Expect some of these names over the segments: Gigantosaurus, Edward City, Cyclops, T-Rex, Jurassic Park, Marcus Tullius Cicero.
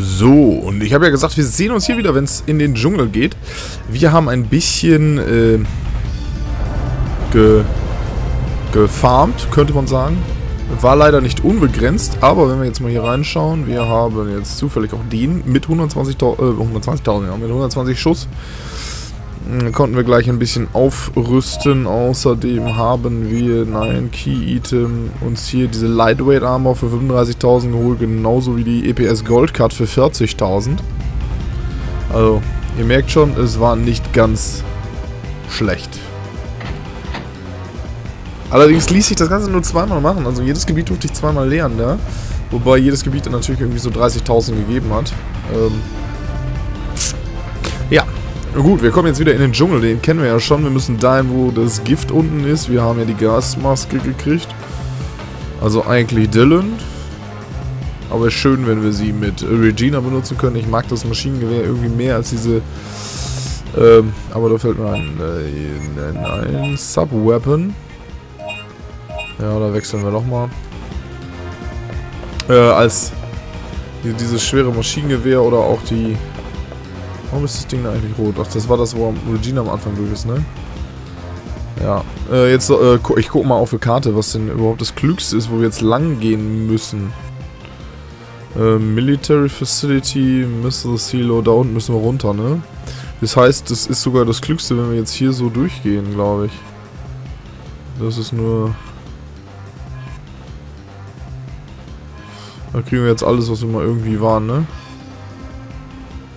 So, und ich habe ja gesagt, wir sehen uns hier wieder, wenn es in den Dschungel geht. Wir haben ein bisschen gefarmt, könnte man sagen. War leider nicht unbegrenzt, aber wenn wir jetzt mal hier reinschauen, wir haben jetzt zufällig auch den mit 120 Schuss. Konnten wir gleich ein bisschen aufrüsten. Außerdem haben wir, nein, Key-Item, uns hier diese Lightweight Armor für 35.000 geholt, genauso wie die EPS Gold Card für 40.000. Also, ihr merkt schon, es war nicht ganz schlecht. Allerdings ließ sich das Ganze nur zweimal machen, also jedes Gebiet durfte ich zweimal leeren, ne? Wobei jedes Gebiet dann natürlich irgendwie so 30.000 gegeben hat. Ja. Gut, wir kommen jetzt wieder in den Dschungel, den kennen wir ja schon. Wir müssen dahin, wo das Gift unten ist. Wir haben ja die Gasmaske gekriegt. Also eigentlich Dylan. Aber schön, wenn wir sie mit Regina benutzen können. Ich mag das Maschinengewehr irgendwie mehr als diese... aber da fällt mir ein Subweapon. Ja, da wechseln wir nochmal. Als dieses schwere Maschinengewehr oder auch die... Warum ist das Ding da eigentlich rot? Ach, das war das, wo Regina am Anfang durch ist, ne? Ja. Jetzt, ich guck mal auf die Karte, was denn überhaupt das Klügste ist, wo wir jetzt lang gehen müssen. Military Facility, Missile Silo, da unten müssen wir runter, ne? Das heißt, das ist sogar das Klügste, wenn wir jetzt hier so durchgehen, glaube ich. Das ist nur... Da kriegen wir jetzt alles, was wir mal irgendwie waren, ne?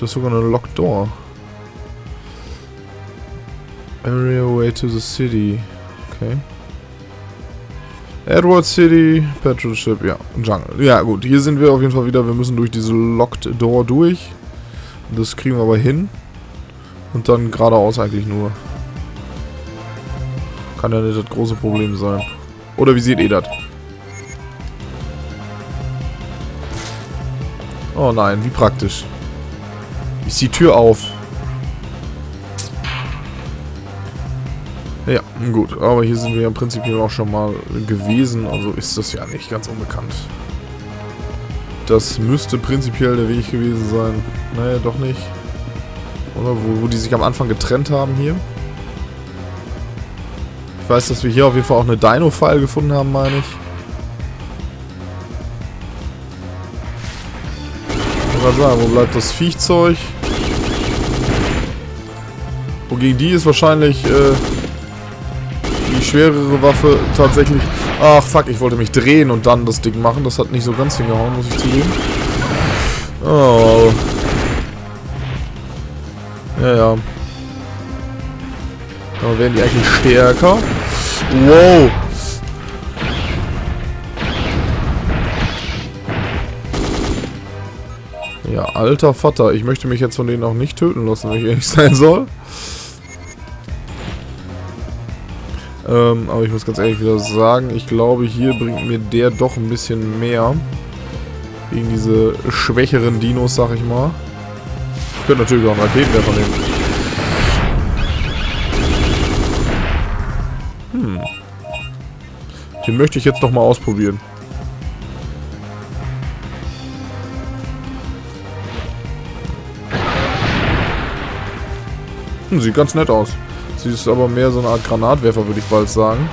Das ist sogar eine Locked Door. Area way to the city. Okay. Edward City, Petrol Ship, ja, Jungle. Ja gut, hier sind wir auf jeden Fall wieder. Wir müssen durch diese Locked Door durch. Das kriegen wir aber hin. Und dann geradeaus eigentlich nur. Kann ja nicht das große Problem sein. Oder wie seht ihr das? Oh nein, wie praktisch. Ist die Tür auf. Ja, gut. Aber hier sind wir ja im Prinzip auch schon mal gewesen. Also ist das ja nicht ganz unbekannt. Das müsste prinzipiell der Weg gewesen sein. Naja, doch nicht. Oder? Wo die sich am Anfang getrennt haben hier. Ich weiß, dass wir hier auf jeden Fall auch eine Dino-File gefunden haben, meine ich. Ich wollte gerade sagen, wo bleibt das Viechzeug? Wogegen die ist wahrscheinlich die schwerere Waffe tatsächlich... Ach fuck, ich wollte mich drehen und dann das Ding machen. Das hat nicht so ganz hingehauen, muss ich zugeben. Oh. Ja, ja. Aber werden die eigentlich stärker? Wow. Ja, alter Vater. Ich möchte mich jetzt von denen auch nicht töten lassen, wenn ich ehrlich sein soll. Aber ich muss ganz ehrlich wieder sagen, ich glaube, hier bringt mir der doch ein bisschen mehr. Gegen diese schwächeren Dinos, sag ich mal. Ich könnte natürlich auch einen Raketenwerfer nehmen. Hm. Den möchte ich jetzt nochmal ausprobieren. Hm, sieht ganz nett aus. Sie ist aber mehr so eine Art Granatwerfer, würde ich bald sagen.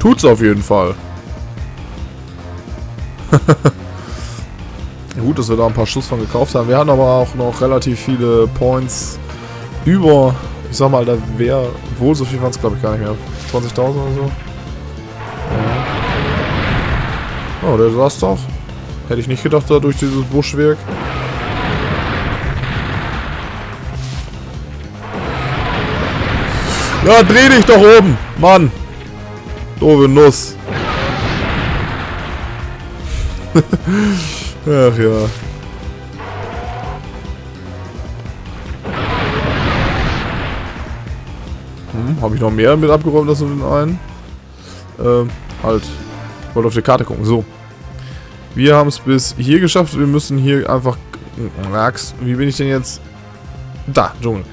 Tut's auf jeden Fall. Gut, dass wir da ein paar Schuss von gekauft haben. Wir hatten aber auch noch relativ viele Points über... Ich sag mal, da wäre wohl so viel, waren es glaube ich gar nicht mehr. 20.000 oder so. Ja. Oh, der saß doch. Hätte ich nicht gedacht, da durch dieses Buschwerk. Ja, dreh dich doch oben, Mann. Doofe Nuss. Ach ja. Hm, habe ich noch mehr mit abgeräumt als nur den einen? Halt. Ich wollte auf die Karte gucken. So. Wir haben es bis hier geschafft. Wir müssen hier einfach... Wie bin ich denn jetzt? Da, Dschungel.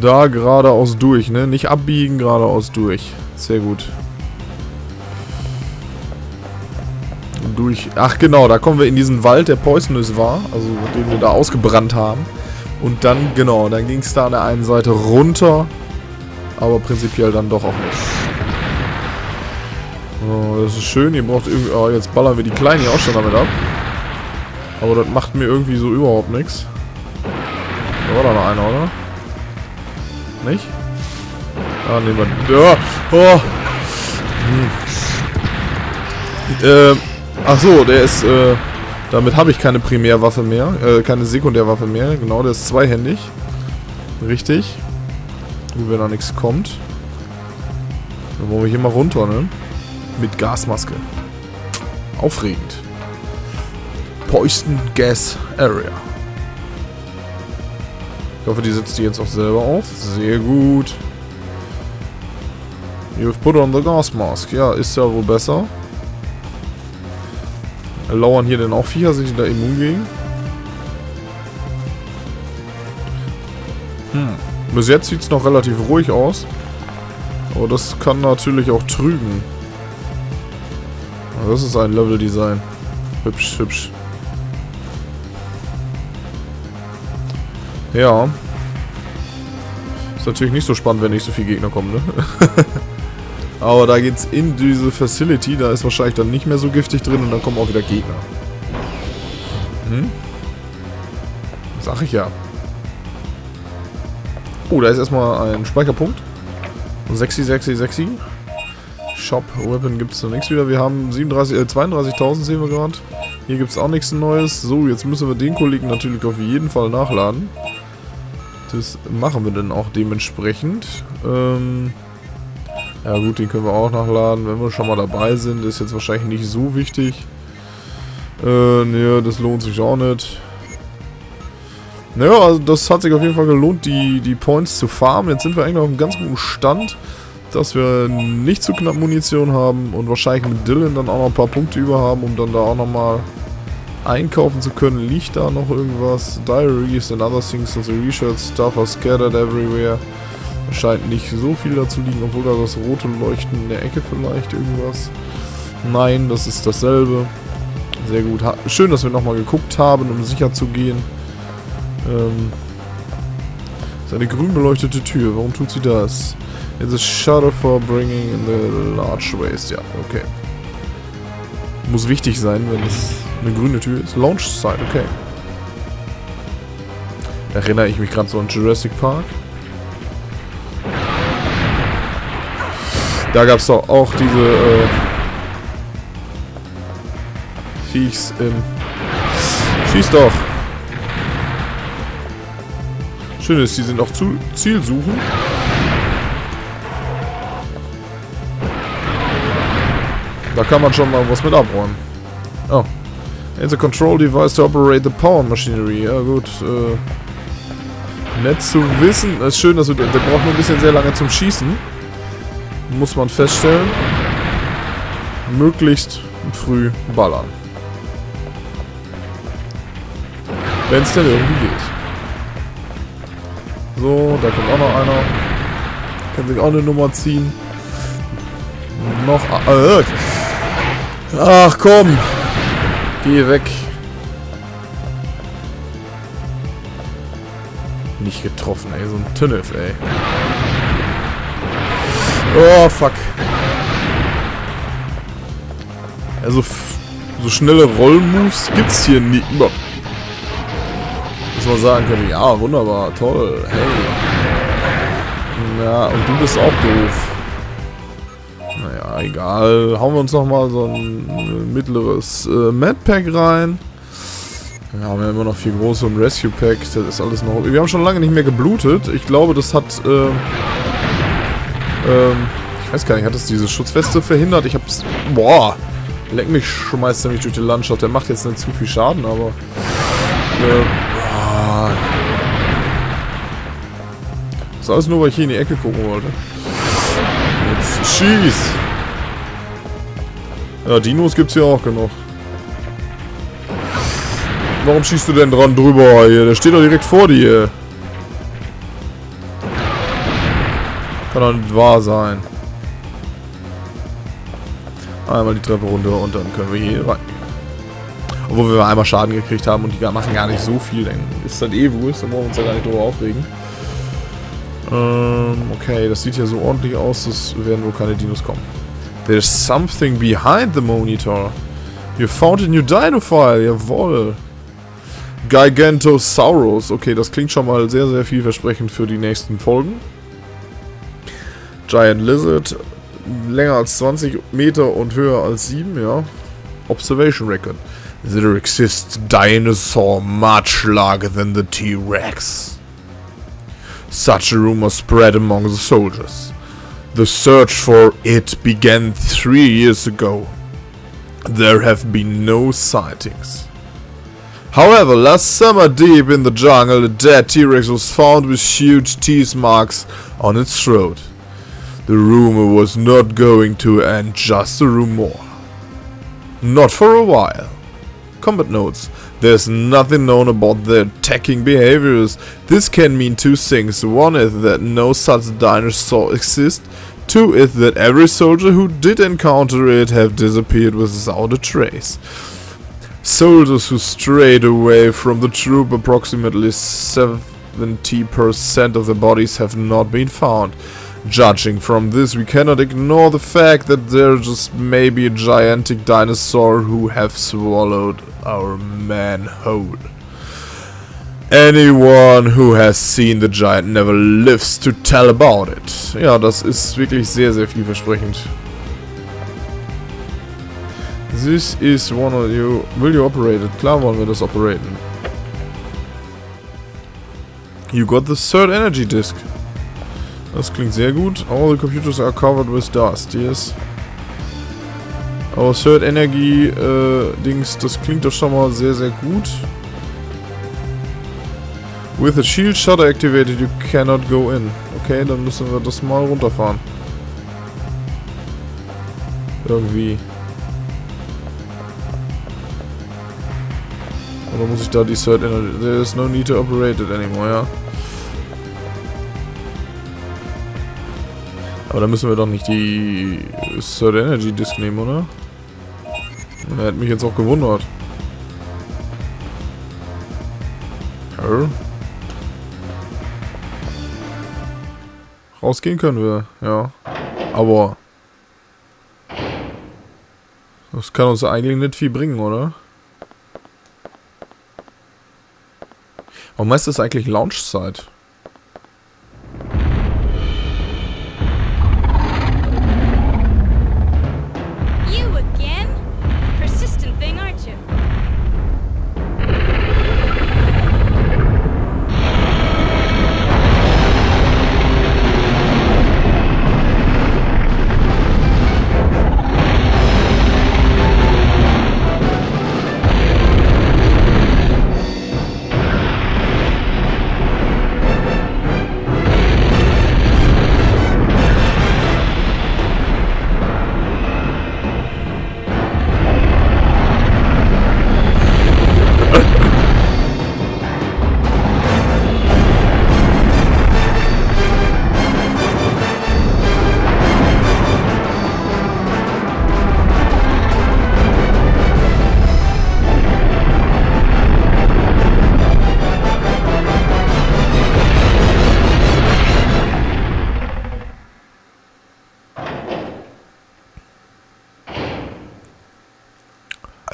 Da geradeaus durch, ne? Nicht abbiegen, geradeaus durch. Sehr gut. durch... Ach genau, da kommen wir in diesen Wald, der poisonös war, also den wir da ausgebrannt haben. Und dann, genau, dann ging es da an der einen Seite runter, aber prinzipiell dann doch auch nicht. Oh, das ist schön, ihr braucht irgendwie... Oh, jetzt ballern wir die Kleinen hier auch schon damit ab. Aber das macht mir irgendwie so überhaupt nichts. Da war da noch einer, oder? Nicht? Ah, nehmen wir... Ja. Oh! Ach so, der ist, damit habe ich keine Primärwaffe mehr, keine Sekundärwaffe mehr. Genau, der ist zweihändig. Richtig. Und wenn da nichts kommt, dann wollen wir hier mal runter, ne? Mit Gasmaske. Aufregend. Poison Gas Area. Ich hoffe, die setzt die jetzt auch selber auf. Sehr gut. You've put on the gas mask. Ja, ist ja wohl besser. Lauern hier denn auch Viecher? Sind die da immun gegen? Hm. Bis jetzt sieht es noch relativ ruhig aus. Aber das kann natürlich auch trügen. Das ist ein Level-Design. Hübsch, hübsch. Ja. Ist natürlich nicht so spannend, wenn nicht so viele Gegner kommen, ne? Aber da geht's in diese Facility, da ist wahrscheinlich dann nicht mehr so giftig drin und dann kommen auch wieder Gegner. Hm? Sag ich ja. Oh, da ist erstmal ein Speicherpunkt. Sexy, sexy, sexy. Shop, Weapon gibt's noch nichts wieder. Wir haben 32.000 sehen wir gerade. Hier gibt's auch nichts Neues. So, jetzt müssen wir den Kollegen natürlich auf jeden Fall nachladen. Das machen wir dann auch dementsprechend. Ja gut, den können wir auch nachladen, wenn wir schon mal dabei sind. Ist jetzt wahrscheinlich nicht so wichtig. Ne, das lohnt sich auch nicht. Naja, also das hat sich auf jeden Fall gelohnt, die Points zu farmen. Jetzt sind wir eigentlich auf einem ganz guten Stand, dass wir nicht zu knapp Munition haben und wahrscheinlich mit Dylan dann auch noch ein paar Punkte über haben, um dann da auch nochmal einkaufen zu können. Liegt da noch irgendwas? Diaries and other things, also Research stuff are scattered everywhere. Scheint nicht so viel dazu liegen, obwohl da das rote Leuchten in der Ecke vielleicht irgendwas. Nein, das ist dasselbe. Sehr gut. Schön, dass wir nochmal geguckt haben, um sicher zu gehen. Das ist eine grün beleuchtete Tür. Warum tut sie das? It's a shutter for bringing in the large waste. Ja, okay. Muss wichtig sein, wenn es eine grüne Tür ist. Launch Site, okay. Da erinnere ich mich gerade so an Jurassic Park. Da gab es doch auch diese Viechs im... Schieß doch! Schön ist, die sind auch zu Zielsuchen. Da kann man schon mal was mit abräumen. Oh. It's a control device to operate the power machinery. Ja gut, nett zu wissen. Es ist schön, dass wir... Der braucht nur ein bisschen sehr lange zum Schießen. Muss man feststellen. Möglichst früh ballern. Wenn es denn irgendwie geht. So, da kommt auch noch einer. Kann sich auch eine Nummer ziehen. Noch... Ach komm! Geh weg. Nicht getroffen, ey. So ein Tünnef, ey. Oh, fuck. Also, so schnelle Rollmoves gibt's hier nie. Muss man sagen können, ja, wunderbar, toll, hey. Ja, und du bist auch doof. Naja, egal. Hauen wir uns nochmal so ein mittleres Medpack rein. Ja, wir haben immer noch viel große und Rescue Pack. Das ist alles noch... Wir haben schon lange nicht mehr geblutet. Ich glaube, das hat... ich weiß gar nicht, hat das diese Schutzweste verhindert? Ich hab's... Boah! Leck mich, schmeißt er mich durch die Landschaft. Der macht jetzt nicht zu viel Schaden, aber... boah. Das ist alles nur, weil ich hier in die Ecke gucken wollte. Jetzt schieß! Ja, Dinos gibt's hier auch genug. Warum schießt du denn dran drüber hier? Der steht doch direkt vor dir. Kann doch nicht wahr sein. Einmal die Treppe runter und dann können wir hier rein. Obwohl wir einmal Schaden gekriegt haben und die machen gar nicht so viel, dann ist das eh wurscht, dann wollen wir uns da gar nicht drüber aufregen. Okay, das sieht ja so ordentlich aus, das werden wohl keine Dinos kommen. There's something behind the monitor. You found a new dino file, jawohl. Gigantosaurus, okay, das klingt schon mal sehr, sehr vielversprechend für die nächsten Folgen. Giant Lizard, länger als 20 Meter und höher als 7, ja. Observation Record. There exists dinosaur much larger than the T-Rex. Such a rumor spread among the soldiers. The search for it began 3 years ago. There have been no sightings. However, last summer deep in the jungle, a dead T-Rex was found with huge teeth marks on its throat. The rumor was not going to end just a rumor. Not for a while. Combat notes. There's nothing known about their attacking behaviors. This can mean two things. One is that no such dinosaur exists. Two is that every soldier who did encounter it have disappeared without a trace. Soldiers who strayed away from the troop, approximately 70% of the bodies have not been found. Judging from this, we cannot ignore the fact that there just may be a gigantic dinosaur who have swallowed our man whole. Anyone who has seen the giant never lives to tell about it. Ja, das ist wirklich sehr, sehr vielversprechend. This is one of you. Will you operate it? Klar wollen wir das operieren. You got the third energy disc. Das klingt sehr gut. All the computers are covered with dust, yes. Our third energy Dings, das klingt doch schon mal sehr, sehr gut. With the shield shutter activated, you cannot go in. Okay, dann müssen wir das mal runterfahren. Irgendwie. Oder muss ich da die third energy... There is no need to operate it anymore, ja. Aber da müssen wir doch nicht die Third Energy Disc nehmen, oder? Er hat mich jetzt auch gewundert. Ja. Rausgehen können wir, ja. Aber... das kann uns eigentlich nicht viel bringen, oder? Warum heißt das eigentlich Launchzeit?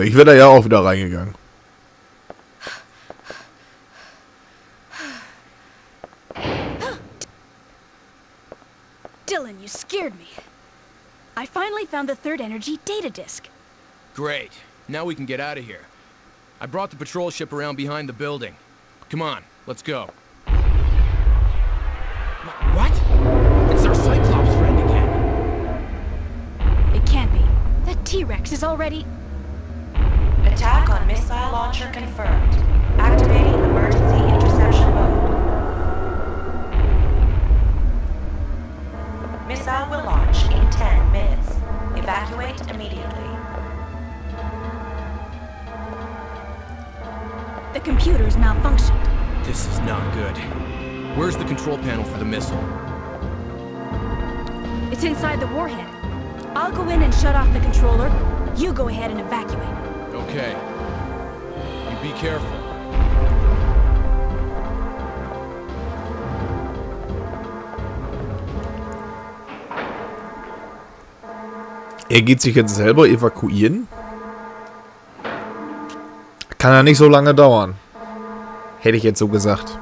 Ich wäre da ja auch wieder reingegangen. Dylan, you scared me. I finally found the third energy data disk. Great. Now we can get out of here. I brought the patrol ship around behind the building. Come on, let's go. What? It's our Cyclops friend again. It can't be. That T-Rex is already... Attack on missile launcher confirmed. Activating emergency interception mode. Missile will launch in 10 minutes. Evacuate immediately. The computer's malfunctioned. This is not good. Where's the control panel for the missile? It's inside the warhead. I'll go in and shut off the controller. You go ahead and evacuate. Okay. be careful. Er geht sich jetzt selber evakuieren? Kann ja nicht so lange dauern. Hätte ich jetzt so gesagt.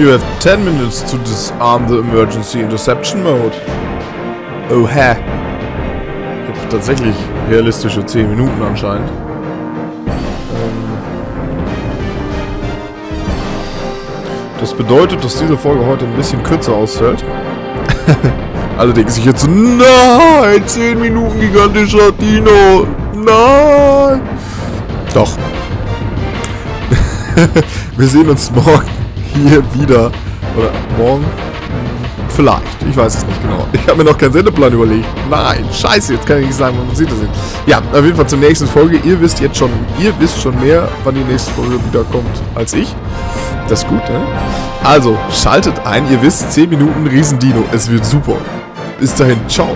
You have 10 minutes to disarm the emergency interception mode. Oha. Jetzt tatsächlich realistische 10 Minuten anscheinend. Das bedeutet, dass diese Folge heute ein bisschen kürzer ausfällt. Alle denken sich jetzt, nein, 10 Minuten gigantischer Dino. Nein. Doch. Wir sehen uns morgen. Hier wieder. Oder morgen? Vielleicht. Ich weiß es nicht genau. Ich habe mir noch keinen Sendeplan überlegt. Nein, scheiße, jetzt kann ich nicht sagen, man sieht das nicht. Ja, auf jeden Fall zur nächsten Folge. Ihr wisst jetzt schon, mehr, wann die nächste Folge wieder kommt, als ich. Das ist gut, ne? Also, schaltet ein. Ihr wisst, 10 Minuten Riesendino. Es wird super. Bis dahin, ciao.